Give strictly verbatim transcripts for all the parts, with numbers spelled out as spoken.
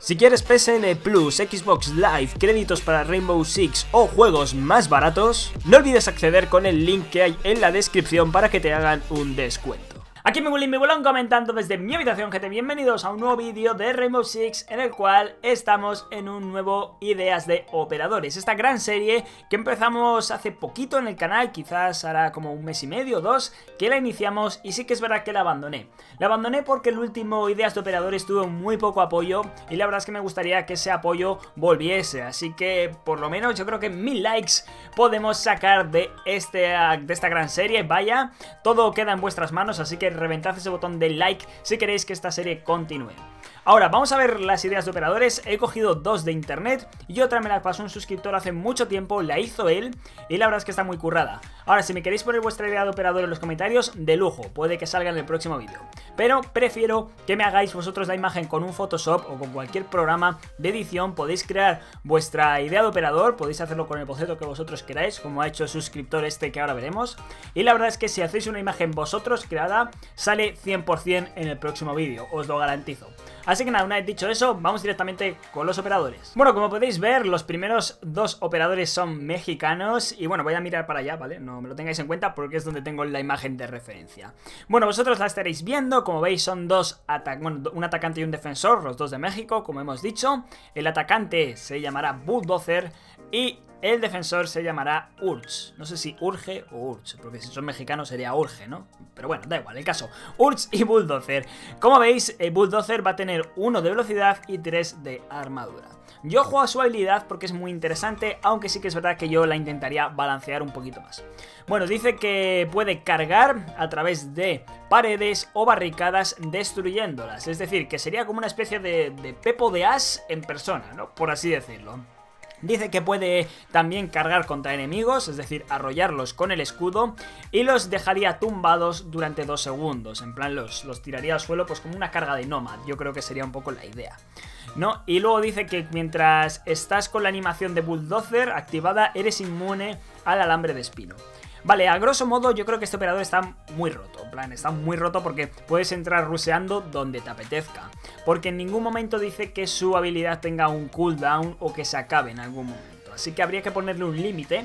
Si quieres P S N Plus, Xbox Live, créditos para Rainbow Six o juegos más baratos, no olvides acceder con el link que hay en la descripción para que te hagan un descuento. Aquí me vuelan, me vuelan comentando desde mi habitación, gente. Bienvenidos a un nuevo vídeo de Rainbow Six en el cual estamos en un nuevo Ideas de Operadores. Esta gran serie que empezamos hace poquito en el canal, quizás hará como un mes y medio o dos que la iniciamos, y sí que es verdad que la abandoné. La abandoné porque el último Ideas de Operadores tuvo muy poco apoyo y la verdad es que me gustaría que ese apoyo volviese. Así que por lo menos yo creo que mil likes podemos sacar de, este, de esta gran serie. Vaya, todo queda en vuestras manos, así que reventad ese botón de like si queréis que esta serie continúe. Ahora vamos a ver las ideas de operadores. He cogido dos de internet y otra me la pasó un suscriptor hace mucho tiempo, la hizo él y la verdad es que está muy currada. Ahora, si me queréis poner vuestra idea de operador en los comentarios, de lujo, puede que salga en el próximo vídeo, pero prefiero que me hagáis vosotros la imagen con un Photoshop o con cualquier programa de edición. Podéis crear vuestra idea de operador, podéis hacerlo con el boceto que vosotros queráis, como ha hecho el suscriptor este que ahora veremos, y la verdad es que si hacéis una imagen vosotros creada, sale cien por cien en el próximo vídeo, os lo garantizo. Así que nada, una vez dicho eso, vamos directamente con los operadores. Bueno, como podéis ver, los primeros dos operadores son mexicanos. Y bueno, voy a mirar para allá, ¿vale? No me lo tengáis en cuenta porque es donde tengo la imagen de referencia. Bueno, vosotros la estaréis viendo. Como veis, son dos atacantes, bueno, un atacante y un defensor, los dos de México, como hemos dicho. El atacante se llamará Bulldozer y el defensor se llamará Urge. No sé si Urge o Urge, porque si son mexicanos sería Urge, ¿no? Pero bueno, da igual, el caso. Urge y Bulldozer. Como veis, el Bulldozer va a tener uno de velocidad y tres de armadura. Yo juego a su habilidad porque es muy interesante, aunque sí que es verdad que yo la intentaría balancear un poquito más. Bueno, dice que puede cargar a través de paredes o barricadas destruyéndolas. Es decir, que sería como una especie de, de Pepo de Ash en persona, ¿no? Por así decirlo. Dice que puede también cargar contra enemigos, es decir, arrollarlos con el escudo, y los dejaría tumbados durante dos segundos. En plan, los, los tiraría al suelo pues como una carga de Nomad. Yo creo que sería un poco la idea, ¿no? Y luego dice que mientras estás con la animación de Bulldozer activada, eres inmune al alambre de espino. Vale, a grosso modo yo creo que este operador está muy roto. En plan, está muy roto porque puedes entrar ruseando donde te apetezca, porque en ningún momento dice que su habilidad tenga un cooldown o que se acabe en algún momento. Así que habría que ponerle un límite,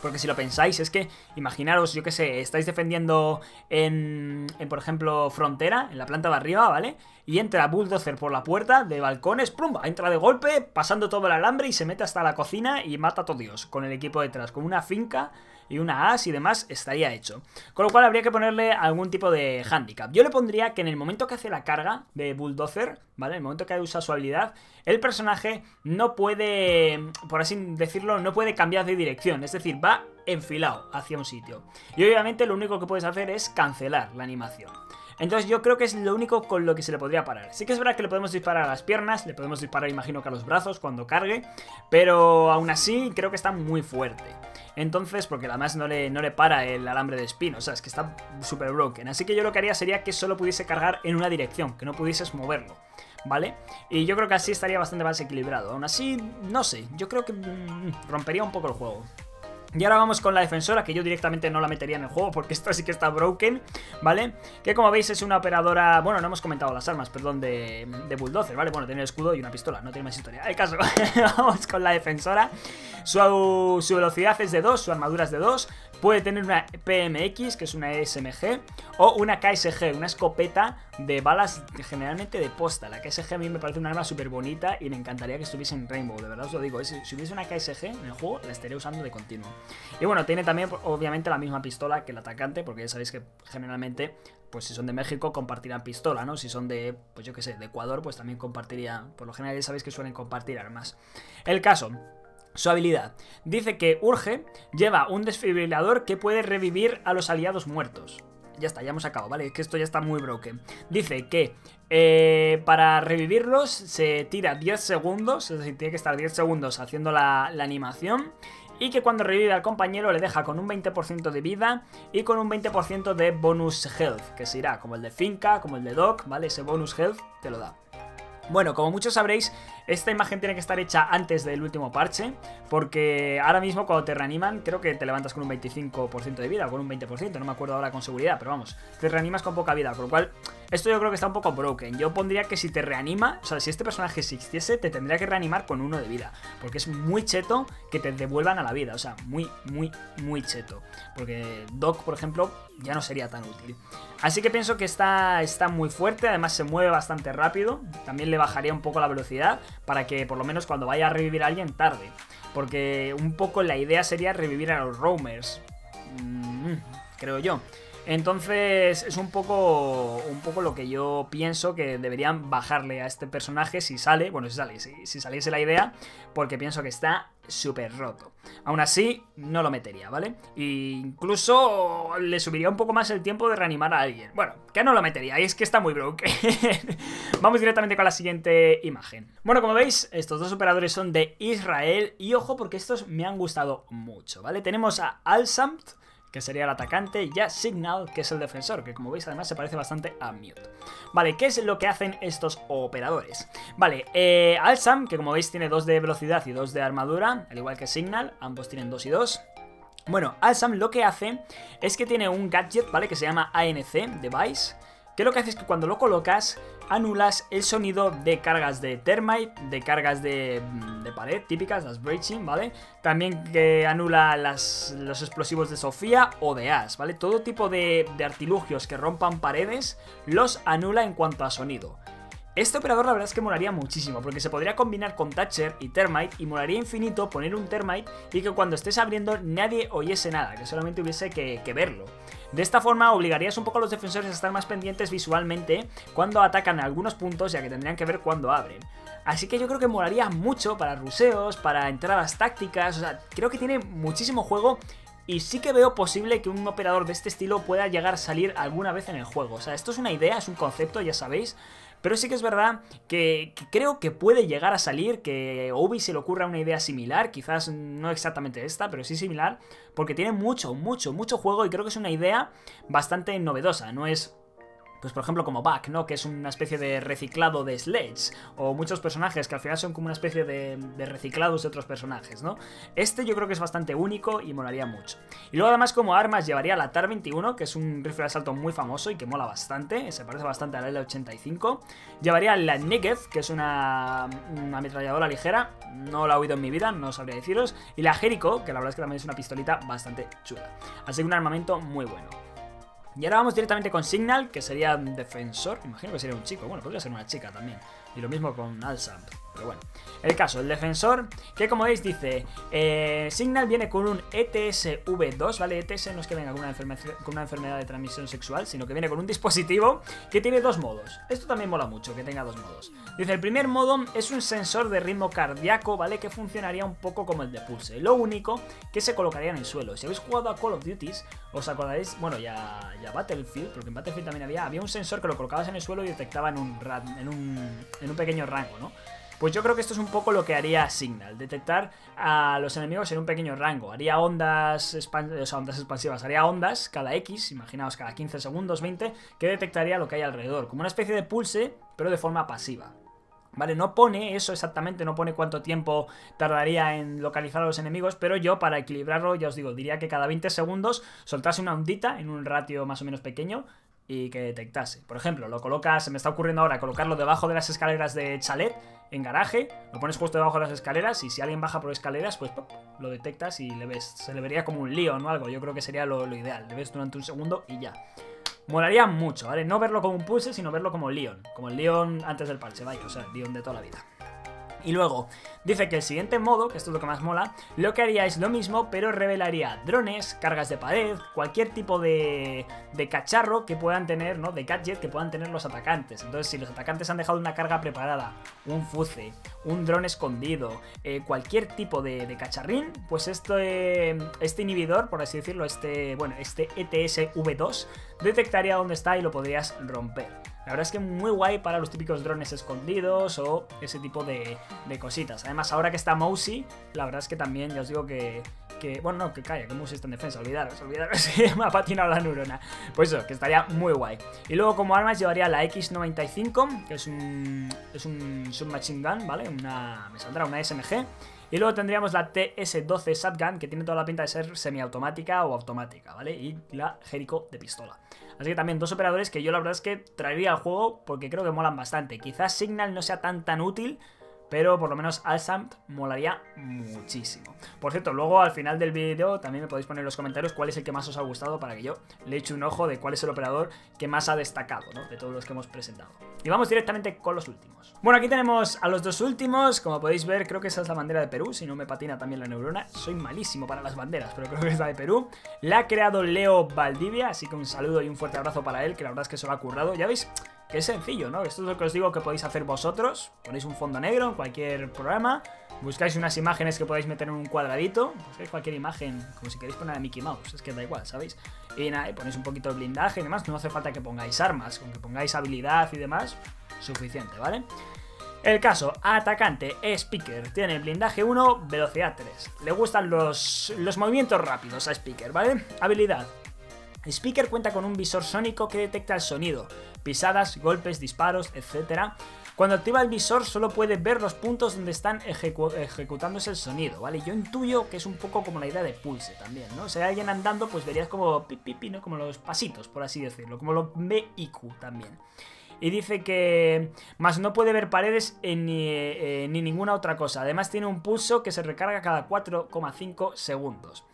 porque si lo pensáis es que, imaginaros, yo que sé, estáis defendiendo en, en, por ejemplo, frontera, en la planta de arriba, ¿vale? Y entra Bulldozer por la puerta de balcones, ¡pum! Entra de golpe, pasando todo el alambre y se mete hasta la cocina y mata a todo Dios con el equipo detrás, con una finca y una as y demás, estaría hecho. Con lo cual habría que ponerle algún tipo de handicap. Yo le pondría que en el momento que hace la carga de Bulldozer, ¿vale? En el momento que usa su habilidad, el personaje no puede, por así decirlo, no puede cambiar de dirección. Es decir, va enfilado hacia un sitio y obviamente lo único que puedes hacer es cancelar la animación. Entonces yo creo que es lo único con lo que se le podría parar. Sí que es verdad que le podemos disparar a las piernas, le podemos disparar, imagino, que a los brazos cuando cargue, pero aún así creo que está muy fuerte. Entonces, porque además no le, no le para el alambre de espino, o sea, es que está súper broken. Así que yo lo que haría sería que solo pudiese cargar en una dirección, que no pudieses moverlo, ¿vale? Y yo creo que así estaría bastante más equilibrado. Aún así, no sé, yo creo que mmm, rompería un poco el juego. Y ahora vamos con la defensora, que yo directamente no la metería en el juego porque esta sí que está broken, ¿vale? Que como veis es una operadora... Bueno, no hemos comentado las armas, perdón, de, de Bulldozer, ¿vale? Bueno, tiene el escudo y una pistola, no tiene más historia. El caso, vamos con la defensora. Su, su velocidad es de dos, su armadura es de dos. Puede tener una P M X, que es una S M G, o una K S G, una escopeta de balas generalmente de posta. La K S G a mí me parece un arma súper bonita y me encantaría que estuviese en Rainbow, de verdad os lo digo. Si hubiese una K S G en el juego, la estaría usando de continuo. Y bueno, tiene también obviamente la misma pistola que el atacante, porque ya sabéis que generalmente, pues si son de México compartirán pistola, ¿no? Si son de, pues yo qué sé, de Ecuador, pues también compartirían, por lo general ya sabéis que suelen compartir armas. El caso... Su habilidad. Dice que Urge lleva un desfibrilador que puede revivir a los aliados muertos. Ya está, ya hemos acabado, ¿vale? Es que esto ya está muy broken. Dice que eh, para revivirlos se tira diez segundos, es decir, tiene que estar diez segundos haciendo la, la animación. Y que cuando revive al compañero le deja con un veinte por ciento de vida y con un veinte por ciento de bonus health, que se irá como el de Finca, como el de Doc, ¿vale? Ese bonus health te lo da. Bueno, como muchos sabréis, esta imagen tiene que estar hecha antes del último parche, porque ahora mismo cuando te reaniman creo que te levantas con un veinticinco por ciento de vida o con un veinte por ciento, no me acuerdo ahora con seguridad, pero vamos, te reanimas con poca vida, con lo cual Esto yo creo que está un poco broken. Yo pondría que si te reanima, o sea, si este personaje existiese, te tendría que reanimar con uno de vida, porque es muy cheto que te devuelvan a la vida. O sea, muy, muy, muy cheto, porque Doc, por ejemplo, ya no sería tan útil. Así que pienso que está, está muy fuerte. Además se mueve bastante rápido. También le bajaría un poco la velocidad, para que por lo menos cuando vaya a revivir a alguien tarde, porque un poco la idea sería revivir a los roamers, mm, creo yo. Entonces es un poco un poco lo que yo pienso que deberían bajarle a este personaje si sale, bueno, si sale, si, si saliese la idea, porque pienso que está súper roto. Aún así, no lo metería, ¿vale? E incluso le subiría un poco más el tiempo de reanimar a alguien. Bueno, que no lo metería, es que está muy broke. Vamos directamente con la siguiente imagen. Bueno, como veis, estos dos operadores son de Israel, y ojo porque estos me han gustado mucho, ¿vale? Tenemos a Al-Samt, que sería el atacante, y a Signal, que es el defensor, que como veis además se parece bastante a Mute. Vale, ¿qué es lo que hacen estos operadores? Vale, eh, Al-Sam, que como veis tiene dos de velocidad y dos de armadura, al igual que Signal, ambos tienen dos y dos. Bueno, Al-Sam lo que hace es que tiene un gadget, ¿vale? Que se llama A N C, Device, que lo que hace es que cuando lo colocas, anulas el sonido de cargas de Thermite, de cargas de, de pared típicas, las breaching, ¿vale? También que anula las, los explosivos de Sofía o de Ash, ¿vale? Todo tipo de, de artilugios que rompan paredes los anula en cuanto a sonido. Este operador la verdad es que molaría muchísimo, porque se podría combinar con Thatcher y Thermite, y molaría infinito poner un Thermite y que cuando estés abriendo nadie oyese nada, que solamente hubiese que, que verlo. De esta forma obligarías un poco a los defensores a estar más pendientes visualmente cuando atacan a algunos puntos, ya que tendrían que ver cuando abren. Así que yo creo que molaría mucho para ruseos, para entradas tácticas, o sea, creo que tiene muchísimo juego. Y sí que veo posible que un operador de este estilo pueda llegar a salir alguna vez en el juego. O sea, esto es una idea, es un concepto, ya sabéis. Pero sí que es verdad que, que creo que puede llegar a salir, que a Obi se le ocurra una idea similar, quizás no exactamente esta, pero sí similar, porque tiene mucho, mucho, mucho juego, y creo que es una idea bastante novedosa. No es, pues por ejemplo, como Buck, ¿no? Que es una especie de reciclado de Sledge, o muchos personajes que al final son como una especie de, de reciclados de otros personajes, ¿no? Este yo creo que es bastante único y molaría mucho. Y luego además como armas llevaría la Tar veintiuno, que es un rifle de asalto muy famoso y que mola bastante, se parece bastante a la L ochenta y cinco. Llevaría la Negev, que es una, una ametralladora ligera, no la he oído en mi vida, no sabría deciros. Y la Jericho, que la verdad es que también es una pistolita bastante chula. Así que un armamento muy bueno. Y ahora vamos directamente con Signal, que sería un defensor, imagino que sería un chico, bueno, podría ser una chica también, y lo mismo con Al-Samt, pero bueno. El caso, el defensor, que como veis dice, eh, Signal viene con un E T S V dos, ¿vale? E T S no es que venga con una, con una enfermedad de transmisión sexual, sino que viene con un dispositivo que tiene dos modos. Esto también mola mucho, que tenga dos modos. Dice, el primer modo es un sensor de ritmo cardíaco, ¿vale? Que funcionaría un poco como el de Pulse. Lo único que se colocaría en el suelo. Si habéis jugado a Call of Duty, os acordaréis, bueno, ya, ya Battlefield, porque en Battlefield también había, había un sensor que lo colocabas en el suelo y detectaba en un, en un, en un pequeño rango, ¿no? Pues yo creo que esto es un poco lo que haría Signal, detectar a los enemigos en un pequeño rango. Haría ondas, o sea, ondas expansivas, haría ondas cada X, imaginaos cada quince segundos, veinte, que detectaría lo que hay alrededor, como una especie de Pulse, pero de forma pasiva. Vale, no pone eso exactamente, no pone cuánto tiempo tardaría en localizar a los enemigos, pero yo para equilibrarlo, ya os digo, diría que cada veinte segundos soltase una ondita en un ratio más o menos pequeño, y que detectase. Por ejemplo, lo colocas, se me está ocurriendo ahora colocarlo debajo de las escaleras de chalet, en garaje, lo pones justo debajo de las escaleras, y si alguien baja por escaleras, pues pop, lo detectas y le ves. Se le vería como un lío, ¿no? Algo, yo creo que sería lo, lo ideal, le ves durante un segundo y ya. Molaría mucho, ¿vale? No verlo como un Pulse, sino verlo como Leon, como el Leon antes del parche, vaya, o sea, el Leon de toda la vida. Y luego, dice que el siguiente modo, que esto es lo que más mola, lo que haría es lo mismo, pero revelaría drones, cargas de pared, cualquier tipo de, de cacharro que puedan tener, ¿no? De gadget que puedan tener los atacantes. Entonces, si los atacantes han dejado una carga preparada, un fuce, un dron escondido, eh, cualquier tipo de, de cacharrín, pues este, este inhibidor, por así decirlo, este, bueno, este E T S V dos, detectaría dónde está y lo podrías romper. La verdad es que muy guay para los típicos drones escondidos o ese tipo de, de cositas. Además, ahora que está Mousy, la verdad es que también, ya os digo que... que bueno, no, que calla, que Mousy está en defensa, olvidaros, olvidaros, me ha patinado la neurona. Pues eso, que estaría muy guay. Y luego como armas llevaría la X noventa y cinco, que es un, es un submachine gun, ¿vale? una, me saldrá una S M G. Y luego tendríamos la T S doce Shotgun, que tiene toda la pinta de ser semiautomática o automática, ¿vale? Y la Jericho de pistola. Así que también dos operadores que yo la verdad es que traería al juego porque creo que molan bastante. Quizás Signal no sea tan tan útil, pero por lo menos Alsamt molaría muchísimo. Por cierto, luego al final del vídeo también me podéis poner en los comentarios cuál es el que más os ha gustado para que yo le eche un ojo de cuál es el operador que más ha destacado, ¿no? De todos los que hemos presentado. Y vamos directamente con los últimos. Bueno, aquí tenemos a los dos últimos. Como podéis ver, creo que esa es la bandera de Perú. Si no me patina también la neurona. Soy malísimo para las banderas, pero creo que es la de Perú. La ha creado Leo Valdivia, así que un saludo y un fuerte abrazo para él, que la verdad es que se lo ha currado. Ya veis que es sencillo, ¿no? Esto es lo que os digo que podéis hacer vosotros. Ponéis un fondo negro en cualquier programa, buscáis unas imágenes que podáis meter en un cuadradito, buscáis cualquier imagen, como si queréis poner a Mickey Mouse, es que da igual, ¿sabéis? Y nada, y ponéis un poquito de blindaje y demás, no hace falta que pongáis armas, con que pongáis habilidad y demás, suficiente, ¿vale? El caso, atacante, Speaker, tiene blindaje uno, velocidad tres. Le gustan los, los movimientos rápidos a Speaker, ¿vale? Habilidad. Speaker cuenta con un visor sónico que detecta el sonido, pisadas, golpes, disparos, etcétera. Cuando activa el visor solo puede ver los puntos donde están ejecu ejecutándose el sonido, ¿vale? Yo intuyo que es un poco como la idea de Pulse también, ¿no? Si hay alguien andando, pues verías como pip, pip, ¿no? Como los pasitos, por así decirlo, como los B I Q también. Y dice que más no puede ver paredes eh, ni, eh, ni ninguna otra cosa. Además tiene un pulso que se recarga cada cuatro coma cinco segundos.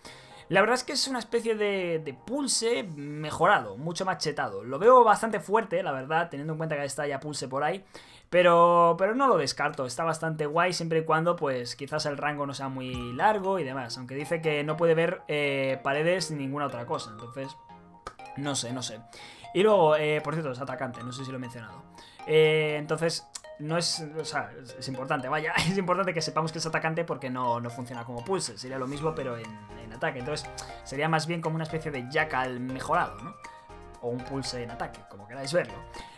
La verdad es que es una especie de, de Pulse mejorado, mucho más chetado. Lo veo bastante fuerte, la verdad, teniendo en cuenta que está ya Pulse por ahí. Pero, pero no lo descarto, está bastante guay siempre y cuando pues quizás el rango no sea muy largo y demás. Aunque dice que no puede ver eh, paredes ni ninguna otra cosa, entonces no sé, no sé. Y luego, eh, por cierto, es atacante, no sé si lo he mencionado. Eh, entonces... No es, o sea, es importante, vaya, es importante que sepamos que es atacante porque no, no funciona como Pulse, sería lo mismo pero en, en ataque, entonces sería más bien como una especie de Jackal mejorado, ¿no? O un Pulse en ataque, como queráis verlo.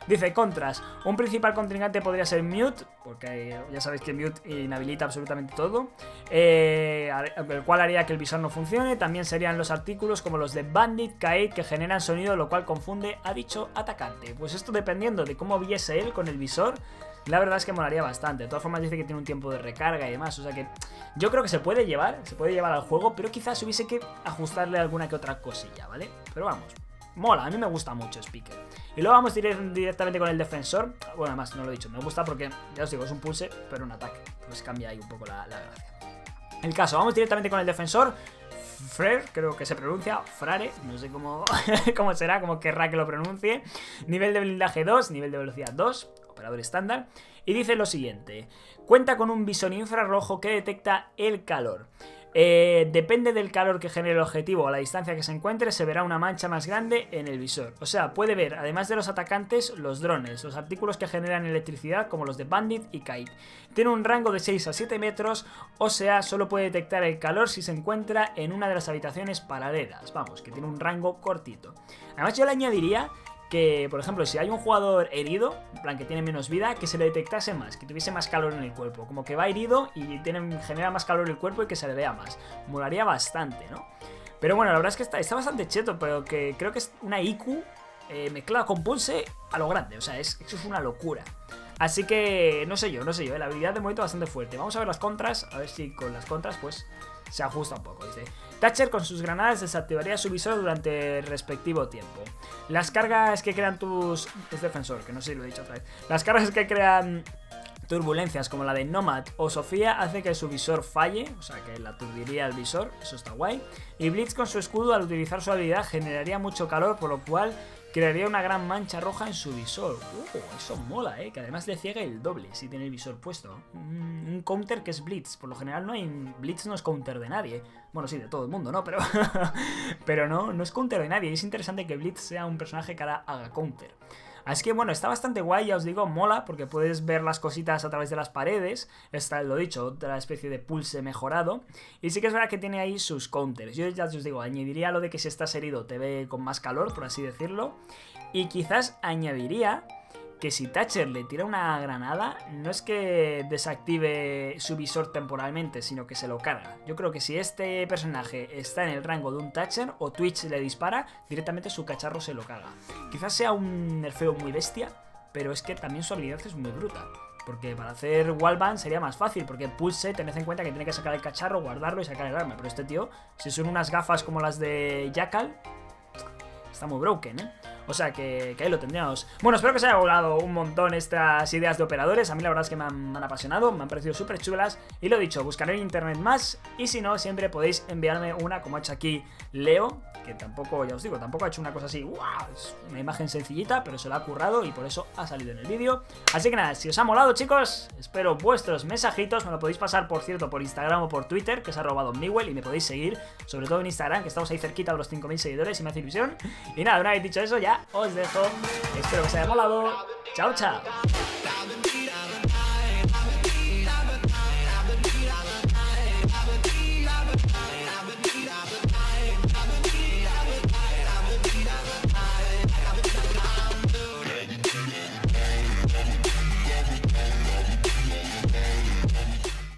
Dice, contras, un principal contrincante podría ser Mute, porque ya sabéis que Mute inhabilita absolutamente todo, eh, el cual haría que el visor no funcione. También serían los artículos como los de Bandit, Kaid, que generan sonido, lo cual confunde a dicho atacante. Pues esto dependiendo de cómo viese él con el visor, la verdad es que molaría bastante. De todas formas dice que tiene un tiempo de recarga y demás, o sea que yo creo que se puede llevar, se puede llevar al juego, pero quizás hubiese que ajustarle alguna que otra cosilla, ¿vale? Pero vamos, mola, a mí me gusta mucho Speaker. Y luego vamos directamente con el defensor. Bueno, además no lo he dicho, me gusta porque, ya os digo, es un Pulse, pero un ataque, pues cambia ahí un poco la, la gracia. El caso, vamos directamente con el defensor Frere, creo que se pronuncia, Frare, no sé cómo, cómo será, cómo querrá que lo pronuncie. Nivel de blindaje dos, nivel de velocidad dos, operador estándar. Y dice lo siguiente, cuenta con un visor infrarrojo que detecta el calor. Eh, depende del calor que genere el objetivo o a la distancia que se encuentre, se verá una mancha más grande en el visor. O sea, puede ver, además de los atacantes, los drones, los artículos que generan electricidad como los de Bandit y Kaid. Tiene un rango de seis a siete metros, o sea, solo puede detectar el calor si se encuentra en una de las habitaciones paralelas. Vamos, que tiene un rango cortito. Además yo le añadiría que, por ejemplo, si hay un jugador herido, en plan que tiene menos vida, que se le detectase más, que tuviese más calor en el cuerpo. Como que va herido y tiene, genera más calor en el cuerpo y que se le vea más. Molaría bastante, ¿no? Pero bueno, la verdad es que está, está bastante cheto, pero que creo que es una I Q eh, mezclada con Pulse a lo grande. O sea, es, eso es una locura. Así que, no sé yo, no sé yo. Eh, la habilidad de momento bastante fuerte. Vamos a ver las contras, a ver si con las contras, pues... se ajusta un poco, dice. Thatcher con sus granadas desactivaría su visor durante el respectivo tiempo. Las cargas que crean tus... Es defensor, que no sé si lo he dicho otra vez. Las cargas que crean turbulencias como la de Nomad o Sofía hace que su visor falle, o sea que la aturdiría el visor, eso está guay. Y Blitz con su escudo al utilizar su habilidad generaría mucho calor, por lo cual crearía una gran mancha roja en su visor. Uh, eso mola, eh, que además le ciega el doble si tiene el visor puesto. Un, un counter que es Blitz, por lo general no hay... Blitz no es counter de nadie, bueno sí, de todo el mundo, ¿no? Pero, pero no, no es counter de nadie, es interesante que Blitz sea un personaje que ahora haga counter. Así que bueno, está bastante guay, ya os digo, mola, porque puedes ver las cositas a través de las paredes. Está, lo dicho, otra especie de Pulse mejorado. Y sí que es verdad que tiene ahí sus counters. Yo ya os digo, añadiría lo de que si estás herido te ve con más calor, por así decirlo. Y quizás añadiría que si Thatcher le tira una granada, no es que desactive su visor temporalmente, sino que se lo carga. Yo creo que si este personaje está en el rango de un Thatcher o Twitch le dispara, directamente su cacharro se lo carga. Quizás sea un nerfeo muy bestia, pero es que también su habilidad es muy bruta. Porque para hacer wallbang sería más fácil, porque Pulse, tened en cuenta que tiene que sacar el cacharro, guardarlo y sacar el arma. Pero este tío, si son unas gafas como las de Jackal, está muy broken, ¿eh? O sea, que, que ahí lo tendríamos. Bueno, espero que os haya volado un montón estas ideas de operadores. A mí la verdad es que me han, me han apasionado, me han parecido súper chulas. Y lo dicho, buscaré en internet más. Y si no, siempre podéis enviarme una, como ha hecho aquí Leo, que tampoco, ya os digo, tampoco ha hecho una cosa así. ¡Wow! Es una imagen sencillita, pero se la ha currado y por eso ha salido en el vídeo. Así que nada, si os ha molado, chicos, espero vuestros mensajitos. Me lo podéis pasar, por cierto, por Instagram o por Twitter, que es arroba donmiwell, y me podéis seguir, sobre todo en Instagram, que estamos ahí cerquita de los cinco mil seguidores y me hace ilusión. Y nada, una vez dicho eso, ya os dejo, espero que os haya molado, chao chao.